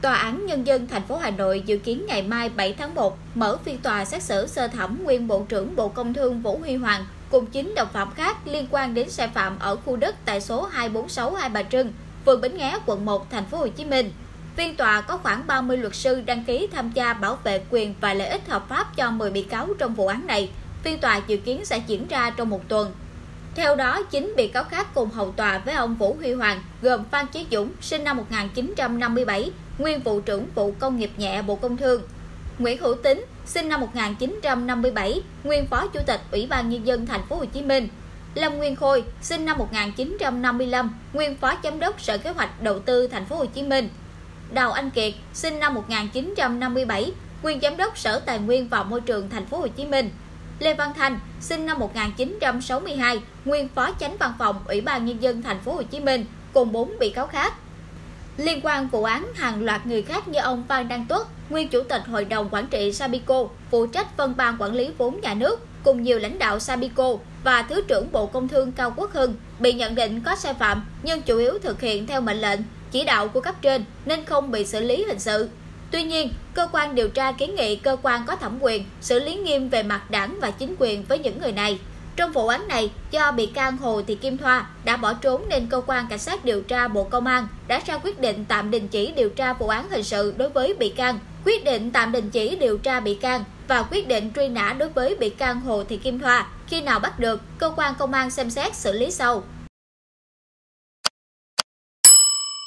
Tòa án Nhân dân thành phố Hà Nội dự kiến ngày mai 7 tháng 1 mở phiên tòa xét xử sơ thẩm nguyên Bộ trưởng Bộ Công Thương Vũ Huy Hoàng cùng 9 đồng phạm khác liên quan đến sai phạm ở khu đất tại số 246 Hai Bà Trưng, phường Bến Nghé, quận 1, thành phố Hồ Chí Minh. Phiên tòa có khoảng 30 luật sư đăng ký tham gia bảo vệ quyền và lợi ích hợp pháp cho 10 bị cáo trong vụ án này. Phiên tòa dự kiến sẽ diễn ra trong một tuần. Theo đó, 9 bị cáo khác cùng hầu tòa với ông Vũ Huy Hoàng gồm Phan Chí Dũng, sinh năm 1957, nguyên Vụ trưởng Vụ Công nghiệp nhẹ Bộ Công Thương; Nguyễn Hữu Tính, sinh năm 1957, nguyên Phó Chủ tịch Ủy ban Nhân dân thành phố Hồ Chí Minh; Lâm Nguyên Khôi, sinh năm 1955, nguyên Phó Giám đốc Sở Kế hoạch Đầu tư thành phố Hồ Chí Minh; Đào Anh Kiệt, sinh năm 1957, nguyên Giám đốc Sở Tài nguyên và Môi trường thành phố Hồ Chí Minh; Lê Văn Thành, sinh năm 1962, nguyên Phó Chánh Văn phòng Ủy ban Nhân dân thành phố Hồ Chí Minh, cùng 4 bị cáo khác. Liên quan vụ án, hàng loạt người khác như ông Phan Đăng Tuất, nguyên Chủ tịch Hội đồng Quản trị Sabico, phụ trách Phân ban Quản lý vốn nhà nước, cùng nhiều lãnh đạo Sabico và Thứ trưởng Bộ Công Thương Cao Quốc Hưng bị nhận định có sai phạm nhưng chủ yếu thực hiện theo mệnh lệnh, chỉ đạo của cấp trên nên không bị xử lý hình sự. Tuy nhiên, cơ quan điều tra kiến nghị cơ quan có thẩm quyền xử lý nghiêm về mặt đảng và chính quyền với những người này. Trong vụ án này, do bị can Hồ Thị Kim Thoa đã bỏ trốn nên cơ quan cảnh sát điều tra Bộ Công an đã ra quyết định tạm đình chỉ điều tra vụ án hình sự đối với bị can, quyết định tạm đình chỉ điều tra bị can và quyết định truy nã đối với bị can Hồ Thị Kim Thoa. Khi nào bắt được, cơ quan công an xem xét xử lý sau.